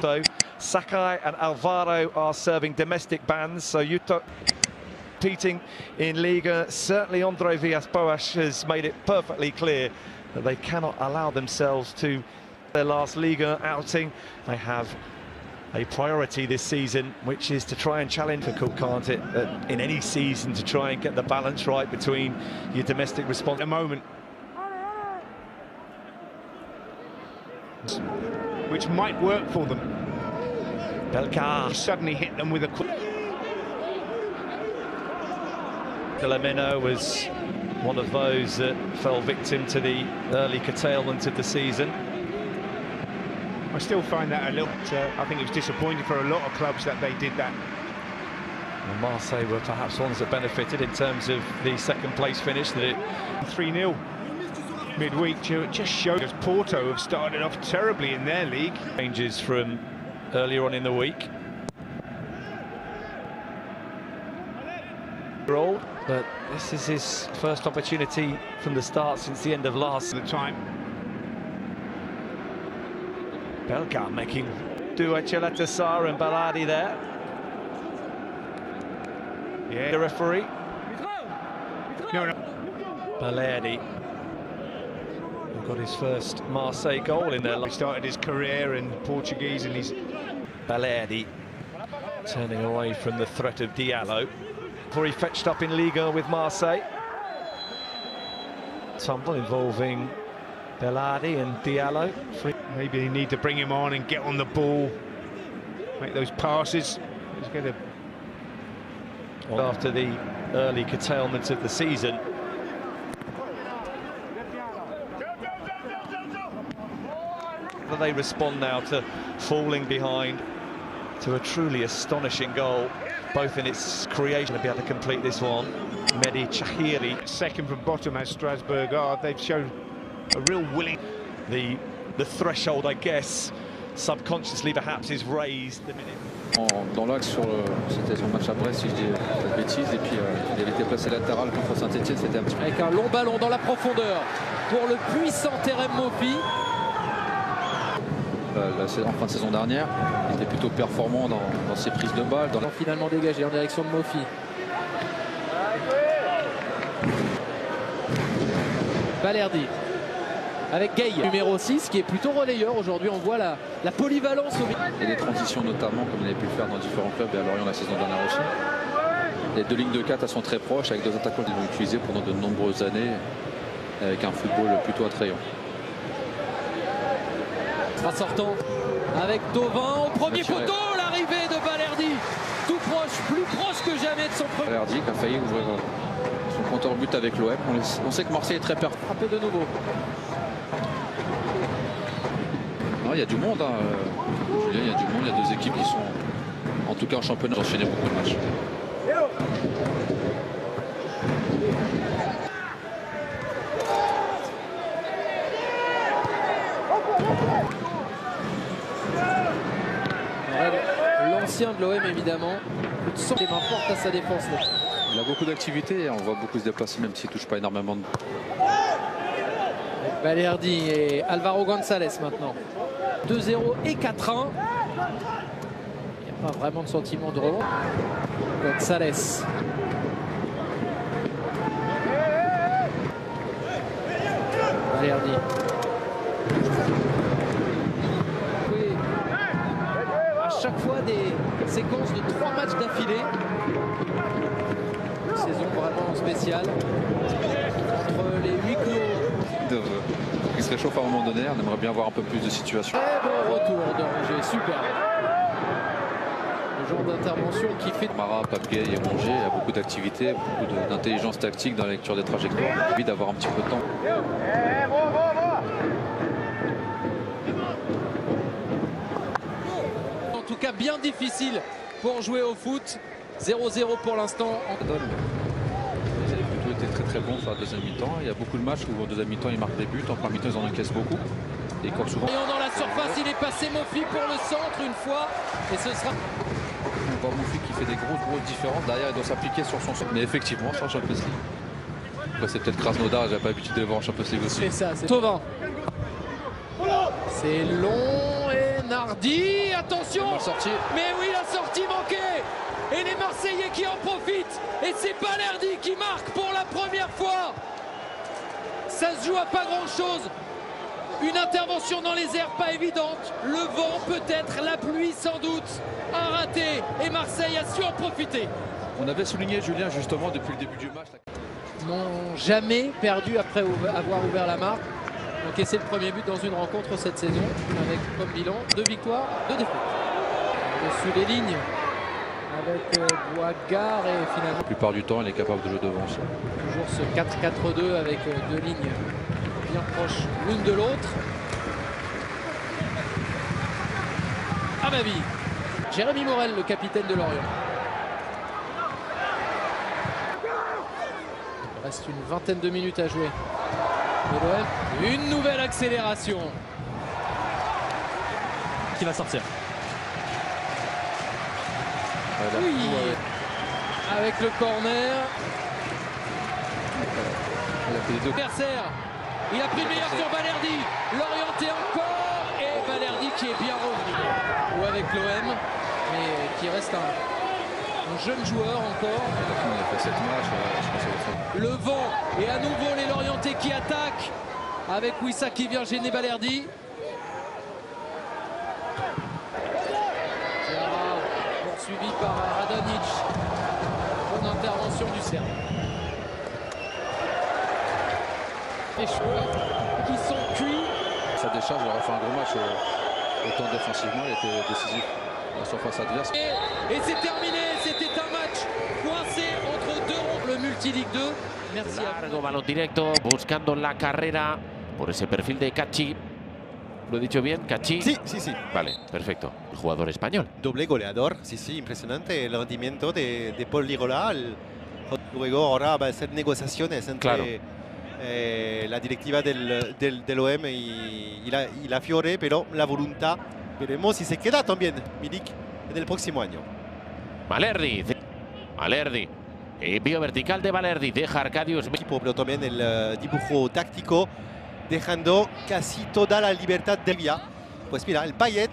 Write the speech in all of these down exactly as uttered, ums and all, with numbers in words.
Porto. Sakai and Alvaro are serving domestic bans, so you competing in Liga. Certainly André Villas-Boas has made it perfectly clear that they cannot allow themselves to their last Liga outing. They have a priority this season, which is to try and challenge. Difficult, can't it, uh, in any season to try and get the balance right between your domestic response. At the moment, which might work for them. Belcar suddenly hit them with a quick. Colomino was one of those that fell victim to the early curtailment of the season. I still find that a little, uh, I think it was disappointing for a lot of clubs that they did that. And Marseille were perhaps ones that benefited in terms of the second place finish. That it three nil midweek, just showed us Porto have started off terribly in their league. Changes from earlier on in the week. Roll, but this is his first opportunity from the start since the end of last the time. Belka making do a Chaletazar and Balerdi there. Yeah, the referee. No, no. Balerdi got his first Marseille goal in their life. He started his career in Portuguese, and he's Balerdi turning away from the threat of Diallo before he fetched up in Liga with Marseille. Tumble involving Balerdi and Diallo. Maybe they need to bring him on and get on the ball, make those passes. Let's get a... After the early curtailment of the season. They respond now to falling behind to a truly astonishing goal, both in its creation. To be able to complete this one, Mehdi Chahiri. Second from bottom as Strasbourg are. They've shown a real willing... The The threshold, I guess, subconsciously perhaps, is raised. Dans l'axe sur le, c'était sur le match après, si je dis pas de bêtises, et puis euh, il avait été placé latéral contre Saint-Etienne, c'était un petit peu... Avec un long ballon dans la profondeur pour le puissant Terrem Mopi. Euh, la, en fin de saison dernière, il était plutôt performant dans, dans ses prises de balles. Dans... Finalement dégagé en direction de Mopi. Balerdi. Avec Gueye, numéro six, qui est plutôt relayeur. Aujourd'hui, on voit la, la polyvalence. Au... Et des transitions notamment, comme il avait pu le faire dans différents clubs et à Lorient la saison dernière aussi. Les deux lignes de quatre sont très proches, avec deux attaquants qu'ils ont utilisés pendant de nombreuses années, avec un football plutôt attrayant. En sortant avec Tobin au premier poteau, l'arrivée de Balerdi, tout proche, plus proche que jamais de son premier. Balerdi qui a failli ouvrir son compteur but avec l'O M. On, on sait que Marseille est très performant. Frappé de nouveau. Il y a du monde, hein. Julien, il y a du monde, il y a deux équipes qui sont en tout cas en championnat, enchaîné beaucoup de matchs. L'ancien de l'O M évidemment, plus de cent des mains fortes à sa défense. Là. Il a beaucoup d'activité, on voit beaucoup se déplacer même s'il ne touche pas énormément de... Balerdi et Alvaro González maintenant. deux zéro et quatre un. Il n'y a pas vraiment de sentiment de revanche. González. Balerdi. Oui. À chaque fois des séquences de trois matchs d'affilée. Une saison vraiment spéciale. Entre les huit cours. Qui se réchauffe à un moment donné, on aimerait bien avoir un peu plus de situation. Et bon retour de Rangé, super. Le genre d'intervention qui fait... Amara, Pape Gueye et Rangé, il y a beaucoup d'activité, beaucoup d'intelligence tactique dans la lecture des trajectoires. Il a envie d'avoir un petit peu de temps. En tout cas, bien difficile pour jouer au foot. zéro zéro pour l'instant. Très très bon sur la deuxième mi-temps. Il y a beaucoup de matchs où en deuxième mi-temps ils marquent des buts, en première mi-temps ils en encaissent beaucoup. Et comme souvent. Dans la surface, il est passé Mofi pour le centre une fois et ce sera. On voit Mofi qui fait des grosses grosses différences. Derrière il doit s'appliquer sur son centre. Mais effectivement, sur Champions League. Après c'est peut-être Krasnodar, j'avais pas l'habitude de le voir en Champions League aussi. C'est ça, c'est Tobin. C'est long et Bernardi, attention, mais oui la sortie manquée, et les Marseillais qui en profitent, et c'est Balerdi qui marque pour la première fois. Ça se joue à pas grand chose, une intervention dans les airs pas évidente, le vent peut-être, la pluie sans doute, un raté, et Marseille a su en profiter. On avait souligné, Julien, justement depuis le début du match. N'ont jamais perdu après avoir ouvert la marque. Donc et c'est le premier but dans une rencontre cette saison, avec comme bilan deux victoires, deux défaites. Dessus les lignes, avec Boigard et finalement... La plupart du temps, elle est capable de jouer devant ça. Toujours ce quatre quatre deux avec deux lignes bien proches l'une de l'autre. À ma vie, Jérémy Morel, le capitaine de Lorient. Reste une vingtaine de minutes à jouer. Une nouvelle accélération. Qui va sortir. Oui. Avec le corner. Adversaire. Il a pris le meilleur sur Balerdi. L'orienté encore. Et Balerdi qui est bien revenu. Ou avec l'O M. Mais qui reste un... Un jeune joueur encore. Le vent et à nouveau les Lorientais qui attaquent avec Wissaki qui vient gêner Balerdi. Poursuivi par Radonic. Bonne intervention du Serbe. Les joueurs qui sont cuits. Sa décharge leur a fait un gros match. Autant défensivement, il était décisif. Surface adverse. Et, et c'est terminé, c'était un match coincé entre deux rondes. Le multi-ligue deux, merci largo à balón directo, buscando la carrera por ese perfil de Cachi. ¿Lo he dicho bien, Cachi? Sí, sí, sí. Vale, perfecto. El jugador español. Doble goleador, sí, sí, impresionante el rendimiento de, de Pol Lirola. El, luego ahora va a ser negociaciones entre claro. eh, la directiva del, del, del O M y, y, la, y la Fiore, pero la voluntad. Veremos si se queda también Milik en el próximo año. Balerdi. Balerdi. Envío vertical de Balerdi. Deja Arcadius. Pero también el dibujo táctico, dejando casi toda la libertad del Villa. Pues mira, el Payet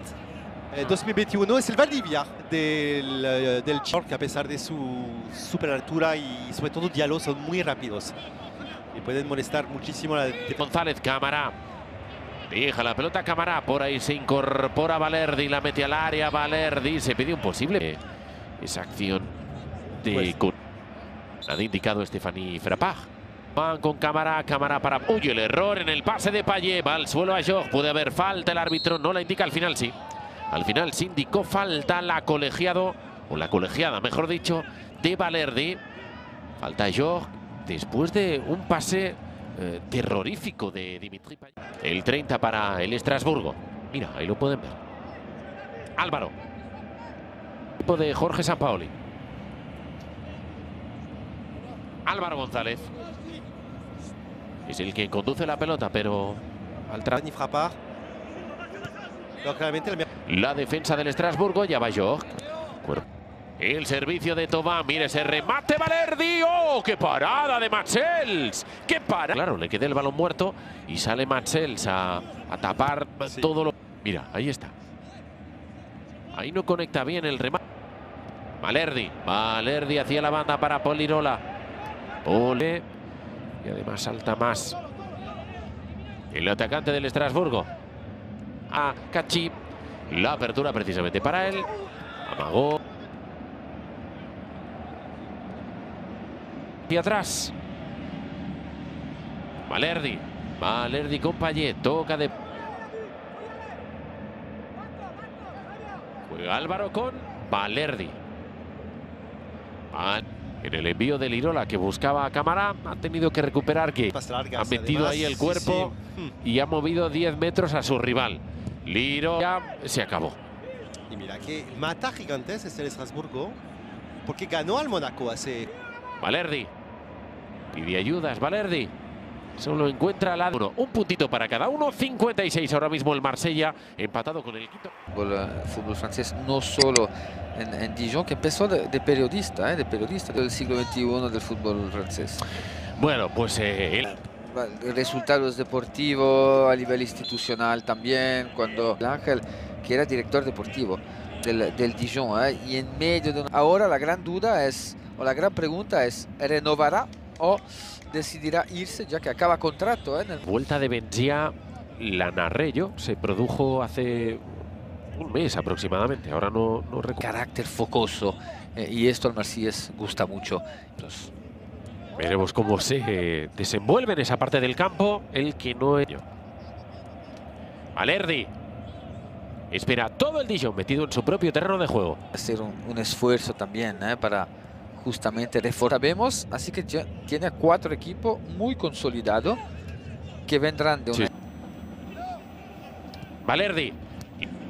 eh, dos mil veintiuno es el Valdivia del, del Jorg, a pesar de su super altura y sobre todo Diallo, son muy rápidos. Y pueden molestar muchísimo a la González, Camara. Deja la pelota Camara, por ahí se incorpora Balerdi, la mete al área, Balerdi, se pide un posible. Esa acción de... Pues. Ha indicado Stéphanie Frappard. Van con Camara, Camara para... Uy, el error en el pase de Payet, va al suelo a Jorg, puede haber falta, el árbitro no la indica, al final sí. Al final sí indicó falta la colegiado, o la colegiada, mejor dicho, de Balerdi. Falta a Jorg, después de un pase... Eh, terrorífico de Dimitri Payet. El treinta para el Strasburgo. Mira, ahí lo pueden ver. Álvaro. Equipo de Jorge Sampaoli. Álvaro González. Es el que conduce la pelota, pero... al trato ni frapar. La defensa del Strasburgo, ya va Jorg. El servicio de Tobin, mire ese remate Balerdi, ¡oh, qué parada de Maxwel! ¡Qué parada! Claro, le queda el balón muerto y sale Maxwel a, a tapar sí. Todo lo... Mira, ahí está. Ahí no conecta bien el remate. Balerdi, Balerdi hacia la banda para Pol Lirola. Ole. Y además salta más. El atacante del Estrasburgo. A Cachi. La apertura precisamente para él. Amagó. Hacia atrás. Balerdi. Balerdi con Payet. Toca de... Juega Álvaro con Balerdi. Van. En el envío de Lirola que buscaba a Camara. Ha tenido que recuperar que ha metido ahí el cuerpo y ha movido diez metros a su rival. Lirola se acabó. Y mira que mata gigantes es el Estrasburgo porque ganó al Monaco hace... Balerdi. Pide ayudas, Balerdi. Solo encuentra al lado. Un puntito para cada uno. cincuenta y seis ahora mismo el Marsella, empatado con el Quito. El fútbol francés no solo en, en Dijon, que empezó de, de periodista, ¿eh? De periodista del siglo veintiuno del fútbol francés. Bueno, pues eh, el... resultados deportivos, a nivel institucional también, cuando Ángel, que era director deportivo del, del Dijon, ¿eh? Y en medio de una... Ahora la gran duda es, o la gran pregunta es, ¿renovará o decidirá irse ya que acaba contrato? ¿eh? En el... Vuelta de Benzia, la narré yo, se produjo hace un mes aproximadamente, ahora no, no recuerdo. Carácter focoso, eh, y esto al Marsíes gusta mucho. Los... Veremos cómo se desenvuelve en esa parte del campo el que no es. Balerdi. Espera todo el Dijon metido en su propio terreno de juego. Hacer un, un esfuerzo también, ¿eh? para justamente reforzar. Sabemos, así que ya tiene cuatro equipos muy consolidados que vendrán de un. Sí. Balerdi.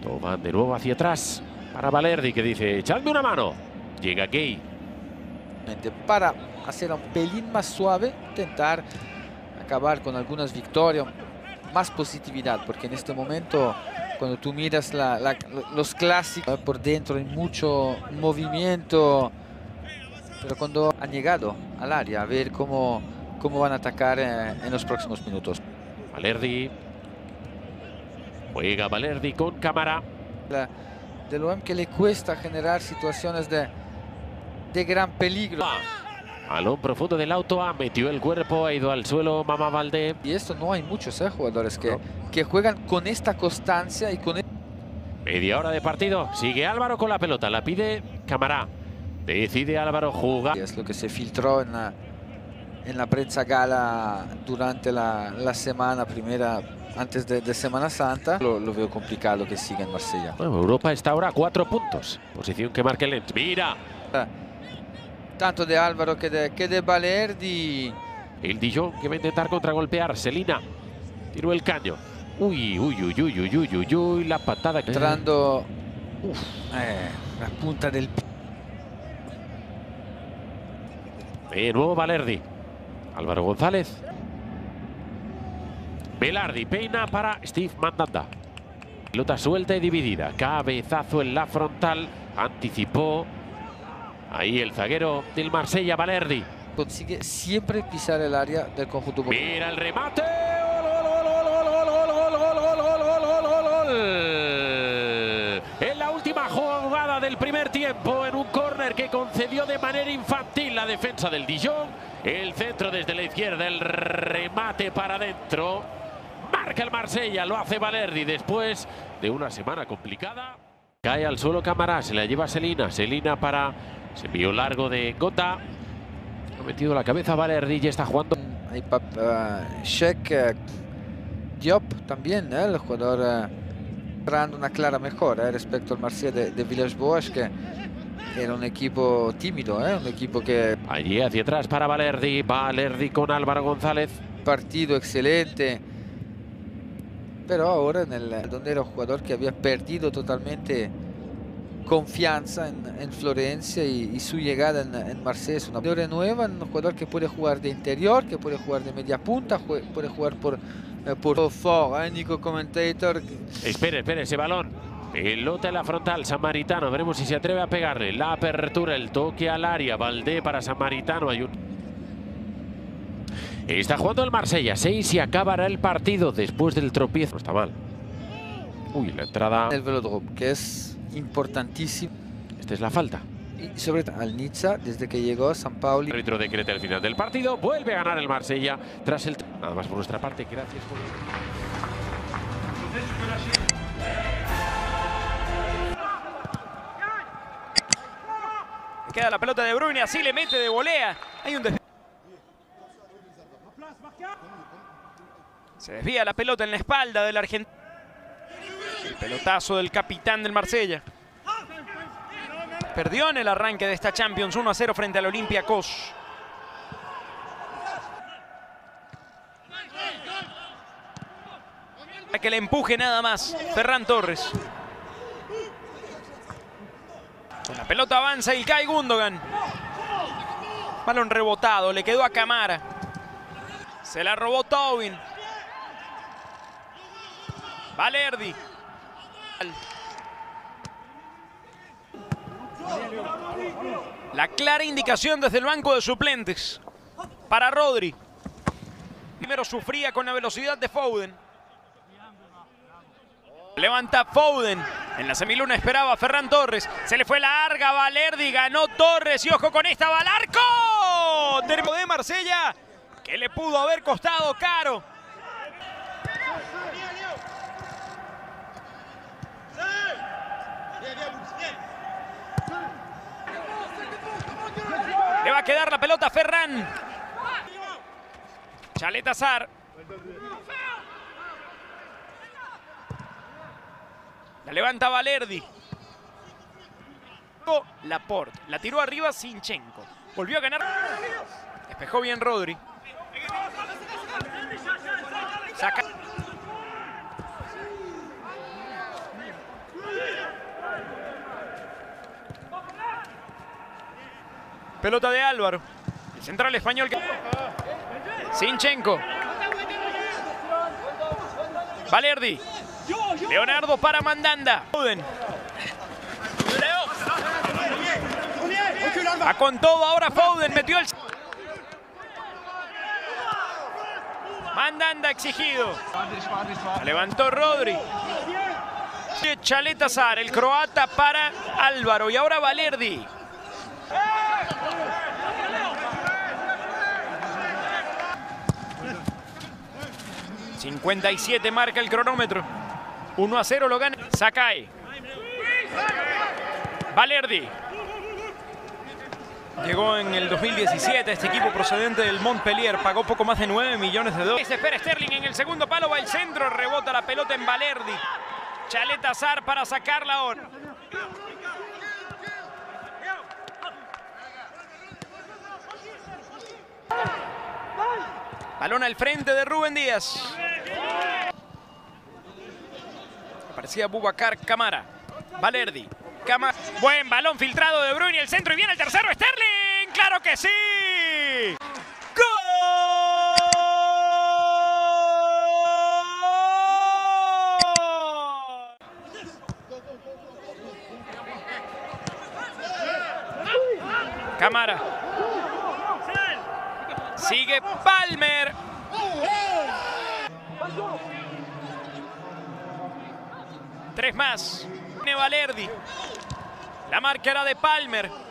Toma de nuevo hacia atrás para Balerdi, que dice: echadme una mano. Llega Gueye. Para hacer un pelín más suave, intentar acabar con algunas victorias, más positividad, porque en este momento, cuando tú miras la, la, los clásicos, por dentro hay mucho movimiento, pero cuando han llegado al área, a ver cómo, cómo van a atacar en, en los próximos minutos. Balerdi, juega Balerdi con Camara. La, de lo que le cuesta generar situaciones de, de gran peligro. Balón profundo del auto, ha metido el cuerpo, ha ido al suelo Mama Valdé. Y esto no hay muchos eh, jugadores que, no. que juegan con esta constancia y con... Media hora de partido, sigue Álvaro con la pelota, la pide Camara. Decide Álvaro jugar. Es lo que se filtró en la, en la prensa gala durante la, la semana primera, antes de, de Semana Santa. Lo, lo veo complicado que siga en Marsella. Bueno, Europa está ahora a cuatro puntos, posición que marca Lens. Mira. Ah. Tanto de Álvaro que de, que de Balerdi. El Dijon que va a intentar contragolpear. Celina tiró el caño. Uy, uy, uy, uy, uy, uy, uy, uy. La patada. Entrando. Uf, eh, la punta del... De nuevo Balerdi. Álvaro González. Balerdi peina para Steve Mandanda. Pelota suelta y dividida. Cabezazo en la frontal. Anticipó. Ahí el zaguero del Marsella, Balerdi. Consigue siempre pisar el área del conjunto. ¡Mira el remate! En la última jugada del primer tiempo, en un córner que concedió de manera infantil la defensa del Dijon. El centro desde la izquierda, el remate para adentro. Marca el Marsella, lo hace Balerdi después de una semana complicada. Cae al suelo Camara, se la lleva Celina. Celina para... Se envió largo de Gota. Ha metido la cabeza Balerdi y está jugando. Hay Shek uh, Diop también, ¿eh? el jugador dando uh, una clara mejora ¿eh? respecto al Marsella de, de Villas-Boas, que era un equipo tímido, ¿eh? un equipo que... Allí hacia atrás para Balerdi. Balerdi con Álvaro González. Partido excelente. Pero ahora en el... donde era un jugador que había perdido totalmente... confianza en, en Florencia y, y su llegada en, en Marsella es una jugadora nueva, un jugador que puede jugar de interior, que puede jugar de media punta, jue, puede jugar por eh, por Ford, ¿eh? Nico Commentator. Espere, espere ese balón. Pelota en la frontal, Samaritano. Veremos si se atreve a pegarle. La apertura, el toque al área. Valdé para Samaritano. Hay un... Está jugando el Marsella. seis y acabará el partido después del tropiezo. No está mal. Uy, la entrada. El velodrome, que es importantísimo. Esta es la falta. Y sobre todo al Nizza, desde que llegó Sampaoli. El árbitro decreta el final del partido. Vuelve a ganar el Marsella tras el... Nada más por nuestra parte. Gracias por... Queda la pelota de Bruyne. Así le mete de volea. Hay un desvío. Se desvía la pelota en la espalda del argentino. El pelotazo del capitán del Marsella. Perdió en el arranque de esta Champions uno a cero frente al Olympiacos. A que le empuje nada más Ferran Torres. Con la pelota avanza y cae Gundogan. Balón rebotado, le quedó a Camara. Se la robó Tobin. Balerdi. La clara indicación desde el banco de suplentes para Rodri. Primero sufría con la velocidad de Foden. Levanta Foden. En la semiluna esperaba a Ferran Torres. Se le fue larga Balerdi. Ganó Torres. Y ojo con esta. ¡Va al arco! Termo de Marsella. Que le pudo haber costado caro. Le va a quedar la pelota a Ferran. Chaletazar. La levanta Balerdi. Laporte. La tiró arriba Zinchenko. Volvió a ganar. Despejó bien Rodri. Saca. Pelota de Álvaro. El central español. Que... Zinchenko. Balerdi. Leonardo para Mandanda. Va con todo ahora Foden. Metió el... Mandanda exigido. Levantó Rodri. Chaletazar, el croata para Álvaro. Y ahora Balerdi. cincuenta y siete marca el cronómetro. uno a cero lo gana Sakai. Balerdi. Llegó en el dos mil diecisiete este equipo procedente del Montpellier. Pagó poco más de nueve millones de dólares. Se espera Sterling en el segundo palo. Va el centro. Rebota la pelota en Balerdi. Chaletazar para sacarla ahora. Balón al frente de Rubén Díaz. Aparecía Bubacar Camara. Balerdi. Camara. Buen balón filtrado de Bruyne. El centro y viene el tercero. Sterling. ¡Claro que sí! ¡Gol! Camara. Sigue Palmer. Tres más. Balerdi. La marca era de Palmer.